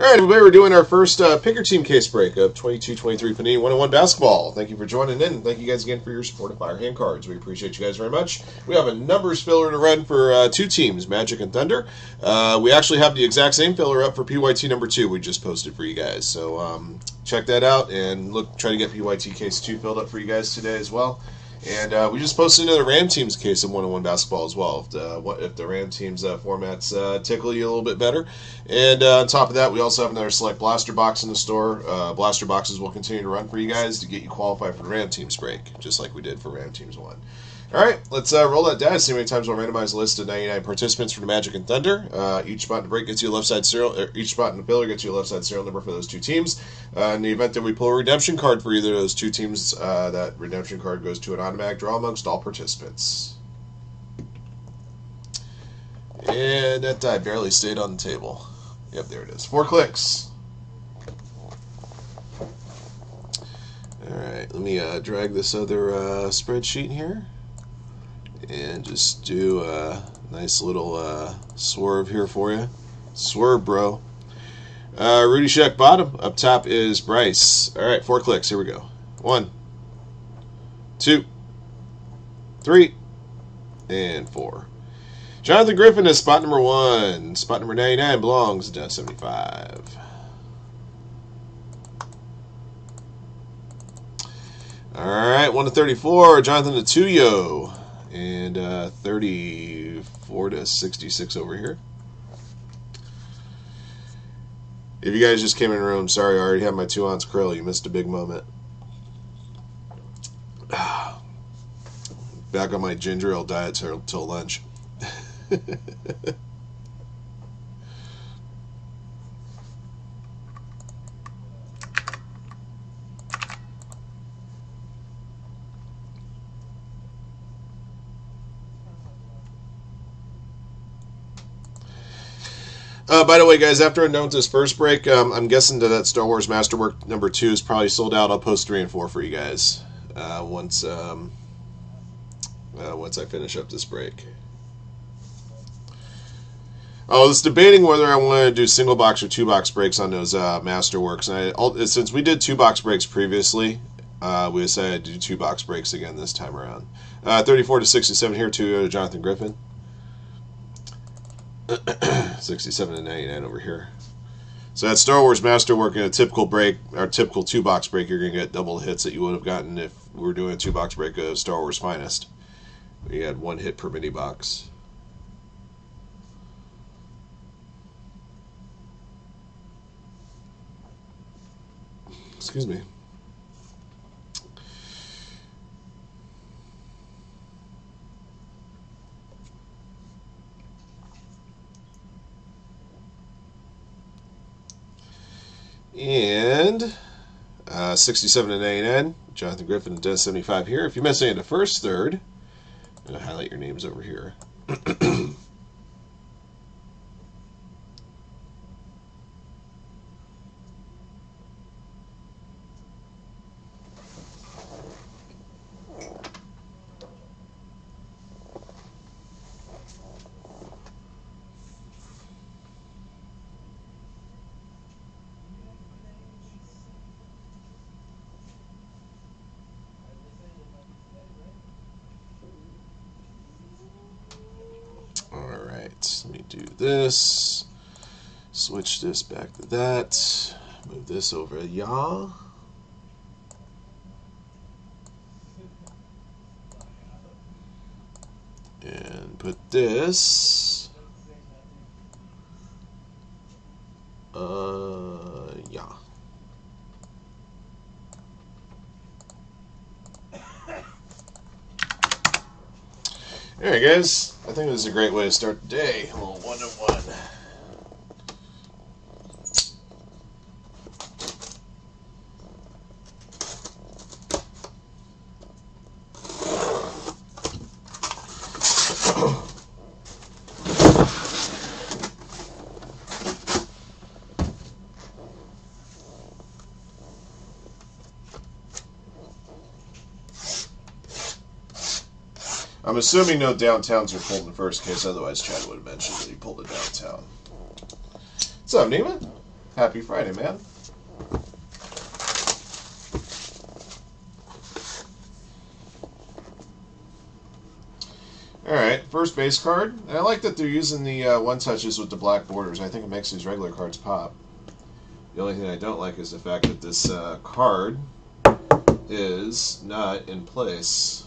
All right, everybody, we're doing our first Picker Team case break of 22-23 Panini 101 Basketball. Thank you for joining in. Thank you guys again for your support of Firehand Cards. We appreciate you guys very much. We have a numbers filler to run for two teams, Magic and Thunder. We actually have the exact same filler up for PYT number 2 we just posted for you guys. So check that out and look, try to get PYT case 2 filled up for you guys today as well. And we just posted another Ram Teams case of 101 Basketball as well, if the Ram Teams formats tickle you a little bit better. And on top of that, we also have another Select Blaster Box in the store. Blaster Boxes will continue to run for you guys to get you qualified for the Ram Teams break, just like we did for Ram Teams 1. All right, let's roll that dice, see how many times we'll randomize the list of 99 participants for the Magic and Thunder. Each spot in the break gets you a left side serial, each spot in the pillar gets you a left side serial number for those two teams. In the event that we pull a redemption card for either of those two teams, that redemption card goes to an automatic draw amongst all participants. And that die barely stayed on the table. Yep, there it is. 4 clicks. All right, let me drag this other spreadsheet here. And just do a nice little swerve here for you. Swerve, bro. Rudy Sheck bottom. Up top is Bryce. All right, 4 clicks. Here we go. 1, 2, 3, and 4. Jonathan Griffin is spot number 1. Spot number 99 belongs to 75. All right, 1 to 34. Jonathan Atuyo. And 34 to 66 over here. If you guys just came in the room, sorry, I already had my 2 ounce krill. You missed a big moment. Back on my ginger ale diet till lunch. By the way, guys, after I'm done with this first break, I'm guessing that Star Wars Masterwork number 2 is probably sold out. I'll post 3 and 4 for you guys once I finish up this break. I was debating whether I wanted to do single box or 2 box breaks on those Masterworks, and since we did 2 box breaks previously, we decided to do 2 box breaks again this time around. 34 to 67 here to Jonathan Griffin. 67 to 99 over here. So that Star Wars Masterwork in a typical break, our typical 2 box break, you're going to get double hits that you would have gotten if we were doing a 2 box break of Star Wars Finest. We had 1 hit per mini box. Excuse me. And 67 to 99, Jonathan Griffin and Dennis 75 here. If you missed any of the first 3rd, I'm going to highlight your names over here. Let me do this, switch this back to that, move this over, y'all. And put this, yeah. All right, guys. I think this is a great way to start the day. A little 1-on-1. I'm assuming no downtowns are pulled in the first case, otherwise Chad would have mentioned that he pulled a downtown. What's up, Nima? Happy Friday, man. Alright, first base card. And I like that they're using the one-touches with the black borders. I think it makes these regular cards pop. The only thing I don't like is the fact that this card is not in place.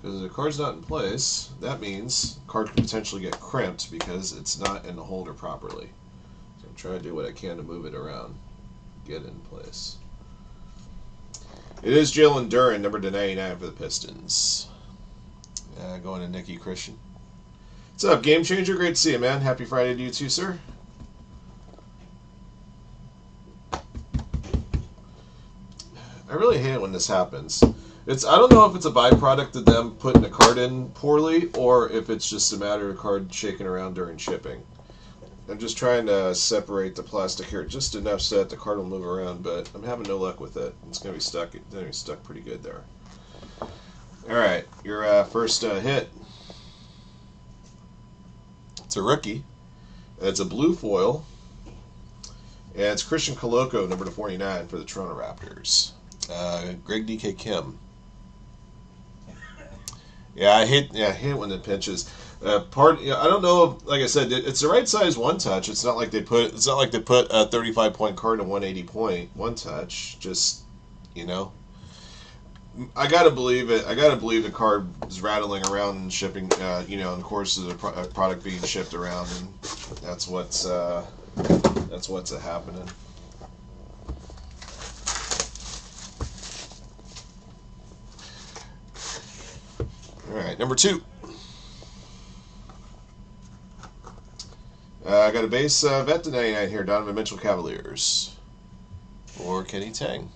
Because if the card's not in place, that means the card could potentially get crimped because it's not in the holder properly. So I'm trying to do what I can to move it around. Get in place. It is Jalen Duren, number 299 for the Pistons. Going to Nikki Christian. What's up, Game Changer? Great to see you, man. Happy Friday to you too, sir. I really hate it when this happens. I don't know if it's a byproduct of them putting a card in poorly or if it's just a matter of card shaking around during shipping. I'm just trying to separate the plastic here just enough so that the card will move around, but I'm having no luck with it. It's going to be stuck. It's going to be stuck pretty good there. Alright, your first hit. It's a rookie. It's a blue foil. And it's Christian Koloko, number 249 for the Toronto Raptors. Greg D.K. Kim. Yeah, I hate it when it pinches. I don't know. Like I said, it's the right size one touch. It's not like they put. It's not like they put a 35-point card in 180-point one touch. Just, you know. I gotta believe it. I gotta believe the card is rattling around and shipping. You know, in the course of the product being shipped around, and that's what's happening. All right, number two. I got a base vet to 99 here. Donovan Mitchell, Cavaliers, or Kenny Tang.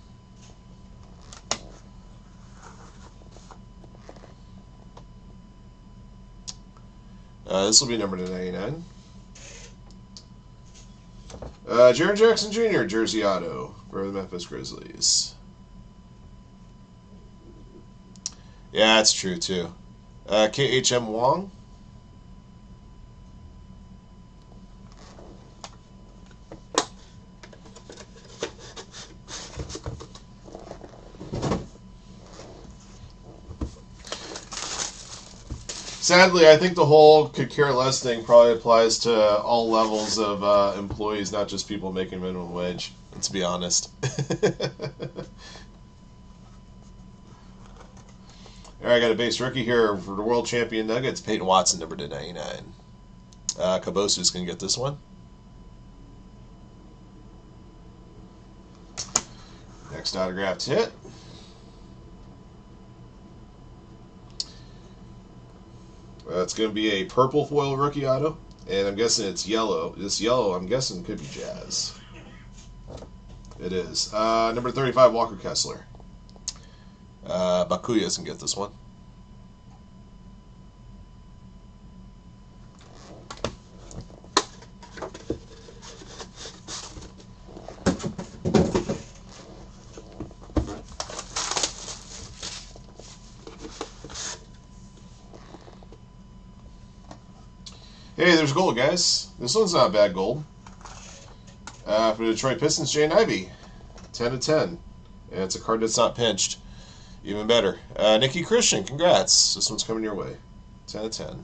This will be number 299. Jaren Jackson Jr., Jersey Auto for the Memphis Grizzlies. Yeah, that's true, too. KHM Wong. Sadly, I think the whole could care less thing probably applies to all levels of employees, not just people making minimum wage, let's be honest. Alright, I got a base rookie here for the world champion Nuggets, Peyton Watson, number 299. Kabosu's going to get this one. Next autographed hit. It's going to be a purple foil rookie auto, and I'm guessing it's yellow. This yellow, I'm guessing, could be Jazz. It is. Number 35, Walker Kessler. Bakuya doesn't get this one. Hey, there's gold, guys. This one's not bad gold. For the Detroit Pistons, Jane Ivey. 10 of 10. And it's a card that's not pinched. Even better. Nikki Christian, congrats. This one's coming your way. 10 of 10.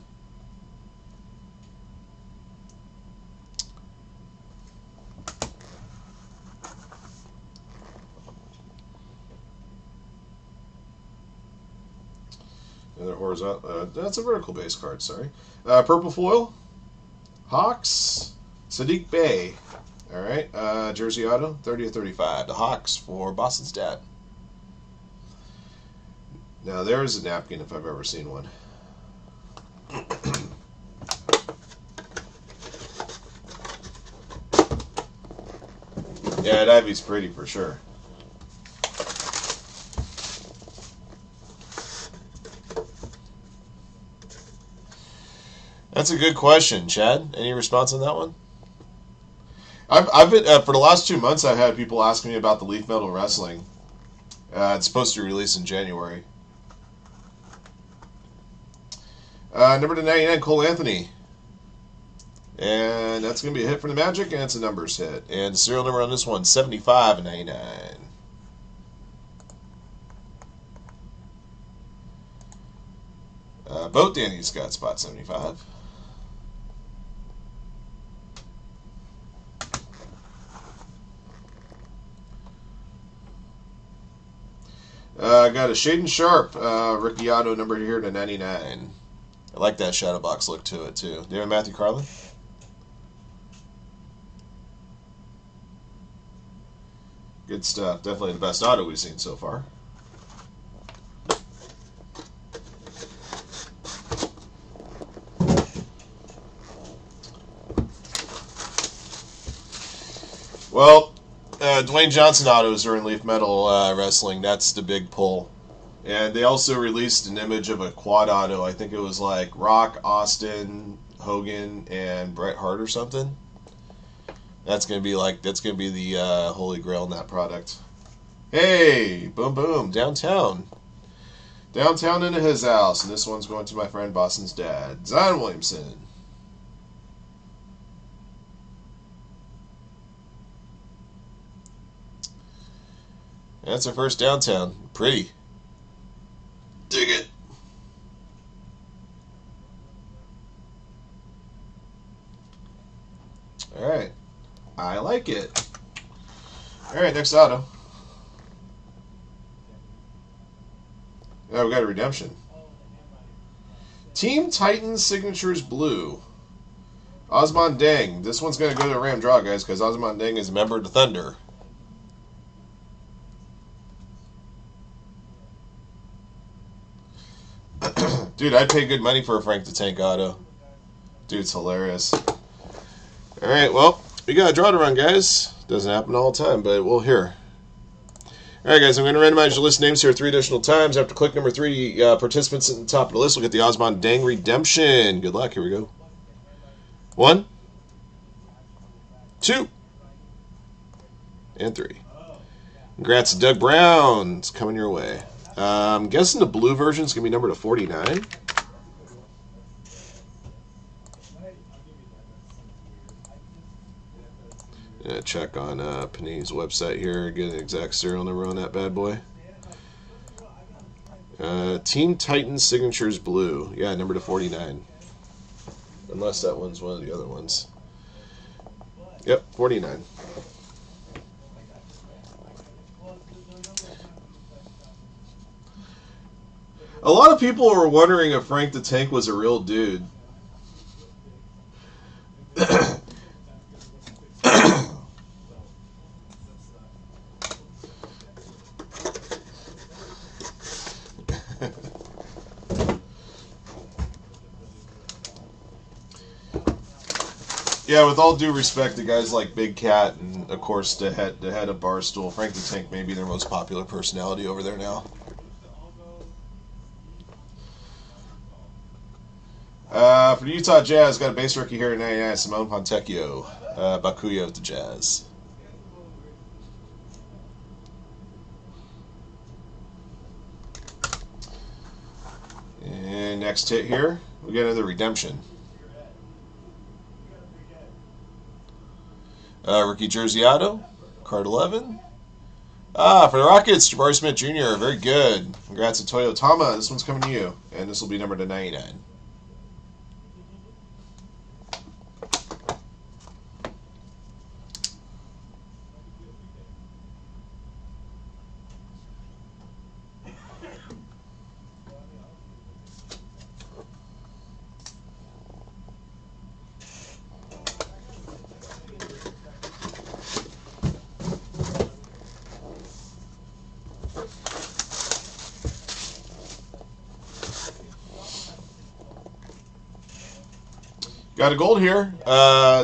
Another horizontal. That's a vertical base card, sorry. Purple foil. Hawks, Saddiq Bey. All right, Jersey Auto, 30 of 35. The Hawks for Boston's dad. Now there's a napkin if I've ever seen one. Yeah, Ivy's pretty for sure. That's a good question, Chad. Any response on that one? I've been for the last 2 months. I've had people asking me about the Leaf Metal Wrestling. It's supposed to release in January. Number 299, Cole Anthony. And that's going to be a hit for the Magic, and it's a numbers hit. And serial number on this one, 75/99. Both Danny's got spot 75. I got a Shaedon Sharpe rookie auto number here to 99. I like that shadow box look to it, too. Do you have Matthew Carlin? Good stuff. Definitely the best auto we've seen so far. Well, Dwayne Johnson autos are in Leaf Metal Wrestling. That's the big pull. And they also released an image of a quad auto. I think it was like Rock, Austin, Hogan, and Bret Hart or something. That's gonna be like the holy grail in that product. Hey, boom boom, downtown into his house, and this one's going to my friend Boston's dad, Zion Williamson. That's our first downtown. Pretty. Dig it. All right. I like it. All right, next auto. Oh, we got a redemption. Team Titans signatures blue. Ousmane Dieng. This one's going to go to Ram Draw, guys, because Ousmane Dieng is a member of the Thunder. Dude, I'd pay good money for a Frank the Tank auto. Dude's hilarious. All right, well. We got a draw to run, guys. Doesn't happen all the time, but we'll hear. All right, guys, I'm going to randomize your list names here 3 additional times. After click number 3, participants at the top of the list will get the Ousmane Dieng redemption. Good luck. Here we go. 1, 2, and 3. Congrats to Doug Brown. It's coming your way. I'm guessing the blue version is going to be numbered to 49. Check on Panini's website here, get an exact serial number on that bad boy. Team Titans signatures blue, yeah, number to 49. Unless that one's one of the other ones. Yep, 49. A lot of people were wondering if Frank the Tank was a real dude. Yeah, with all due respect to guys like Big Cat and, of course, the head of Barstool, Frank the Tank may be their most popular personality over there now. For the Utah Jazz, got a base rookie here at 99, Simone Pontecchio, Bakuyo with the Jazz. And next hit here, we got another redemption. Rookie jersey auto, card 11. Ah, for the Rockets, Jabari Smith Jr., very good. Congrats to Toyotama, this one's coming to you. And this will be numbered to 99. Got a gold here.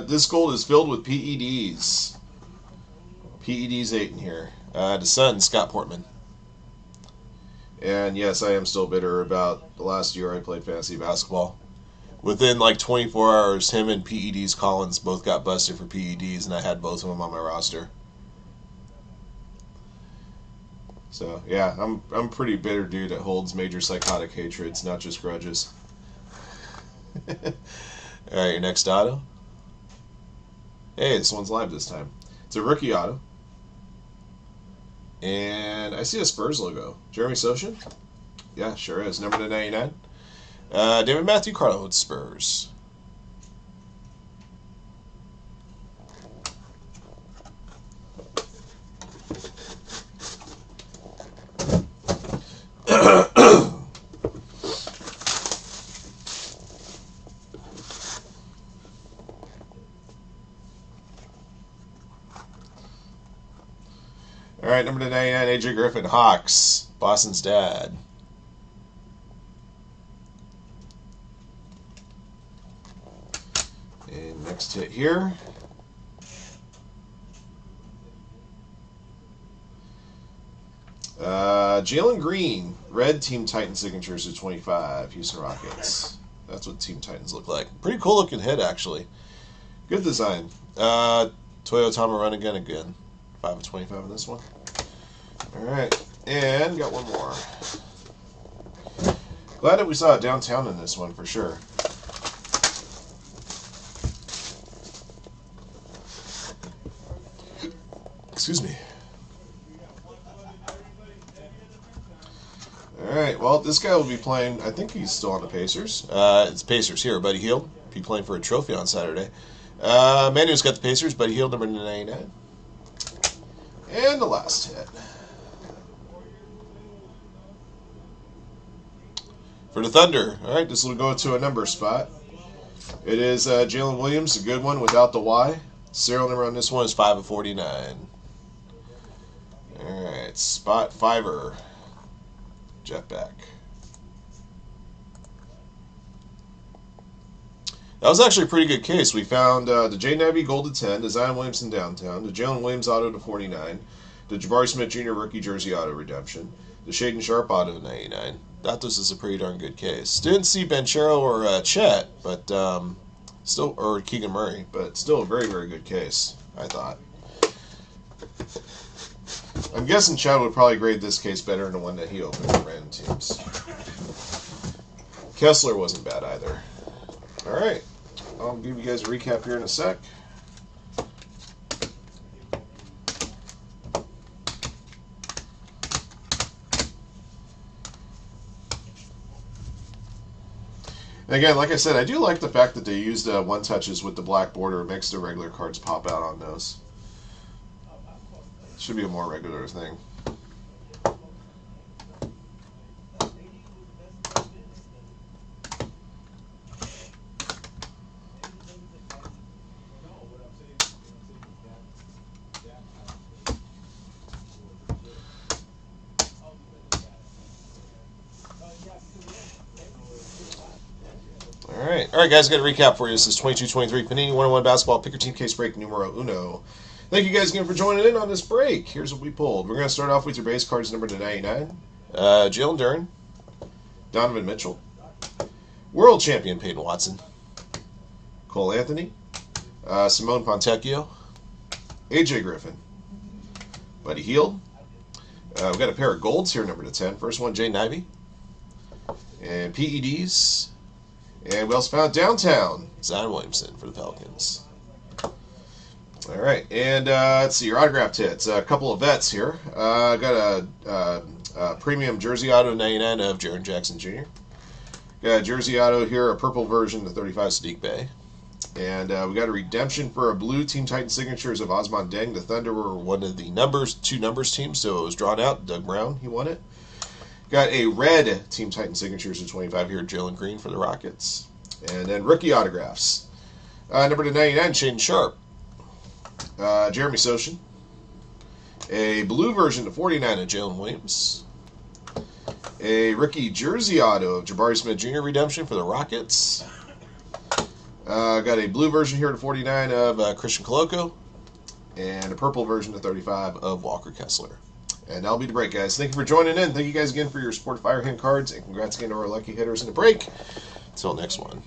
This gold is filled with PEDs. PEDs 8 in here. The son, Scott Portman. And yes, I am still bitter about the last year I played fantasy basketball. Within like 24 hours, him and PEDs Collins both got busted for PEDs, and I had both of them on my roster. So yeah, I'm a pretty bitter dude that holds major psychotic hatreds, not just grudges. All right, your next auto. Hey, this one's live this time. It's a rookie auto. And I see a Spurs logo. Jeremy Sochan? Yeah, sure is. Number to 99. David Matthew Carlo with Spurs. Alright, number to 99, AJ Griffin, Hawks, Boston's dad. And next hit here. Jalen Green, red Team Titans signatures to 25, Houston Rockets. That's what Team Titans look like. Pretty cool looking hit, actually. Good design. Toyotama run again. 5 of 25 in this one. Alright, and got one more. Glad that we saw it downtown in this one for sure. Excuse me. Alright, well, this guy will be playing, I think he's still on the Pacers. It's Pacers here, Buddy Hield. Be playing for a trophy on Saturday. Manu's got the Pacers, Buddy Hield, number 99. And the last hit. For the Thunder. Alright, this will go to a number spot. It is Jalen Williams, a good one without the Y. Serial number on this one is 5 of 49. Alright, spot fiver. Jetback. That was actually a pretty good case. We found the Jane Ivey gold to 10, the Zion Williamson downtown, the Jalen Williams auto to 49, the Jabari Smith Jr. rookie jersey auto redemption, the Shaedon Sharpe auto to 99. That was just a pretty darn good case. Didn't see Banchero or Chet, but still, or Keegan Murray, but still a very, very good case, I thought. I'm guessing Chad would probably grade this case better than the one that he opened for Ram Teams. Kessler wasn't bad either. All right. I'll give you guys a recap here in a sec. And again, like I said, I do like the fact that they used one touches with the black border. It makes the regular cards pop out on those. Should be a more regular thing. Alright guys, I got a recap for you. This is 22-23 Panini 101 Basketball Pick Your Team Case Break numero uno. Thank you guys again for joining in on this break. Here's what we pulled. We're going to start off with your base cards number to 99. Jalen Duren, Donovan Mitchell, World Champion Peyton Watson, Cole Anthony, Simone Pontecchio, AJ Griffin, Buddy Hield. We've got a pair of golds here, number to 10. First one, Jane Ivey. And PEDs. And we also found downtown Zion Williamson for the Pelicans. All right, and let's see your autographed hits. A couple of vets here. I got a premium jersey auto 99 of Jaren Jackson Jr. Got a jersey auto here, a purple version of 35 Saddiq Bey, and we got a redemption for a blue Team Titan signatures of Ousmane Dieng. The Thunder were one of the two numbers teams, so it was drawn out. Doug Brown, he won it. Got a red Team Titan signatures to 25 here, Jalen Green for the Rockets. And then rookie autographs. Number to 99, Shaedon Sharpe. Jeremy Sochan. A blue version to 49 of Jalen Williams. A rookie jersey auto of Jabari Smith Jr. redemption for the Rockets. Got a blue version here to 49 of Christian Koloko. And a purple version to 35 of Walker Kessler. And that'll be the break, guys. Thank you for joining in. Thank you guys again for your support of Firehand Cards, and congrats again to our lucky hitters in the break. Until next one.